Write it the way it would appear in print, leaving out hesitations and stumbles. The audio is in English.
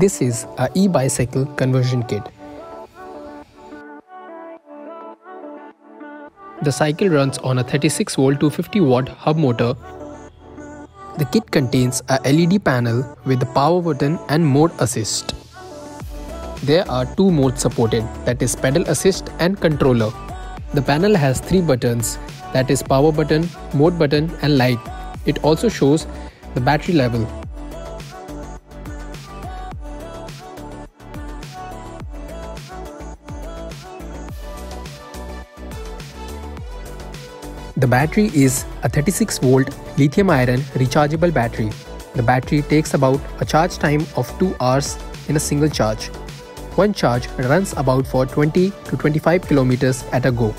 This is a e-bicycle conversion kit. The cycle runs on a 36-volt 250-watt hub motor. The kit contains a LED panel with the power button and mode assist. There are two modes supported, that is pedal assist and controller. The panel has three buttons, that is power button, mode button and light. It also shows the battery level. The battery is a 36-volt lithium-ion rechargeable battery. The battery takes about a charge time of 2 hours in a single charge. One charge runs about for 20 to 25 kilometers at a go.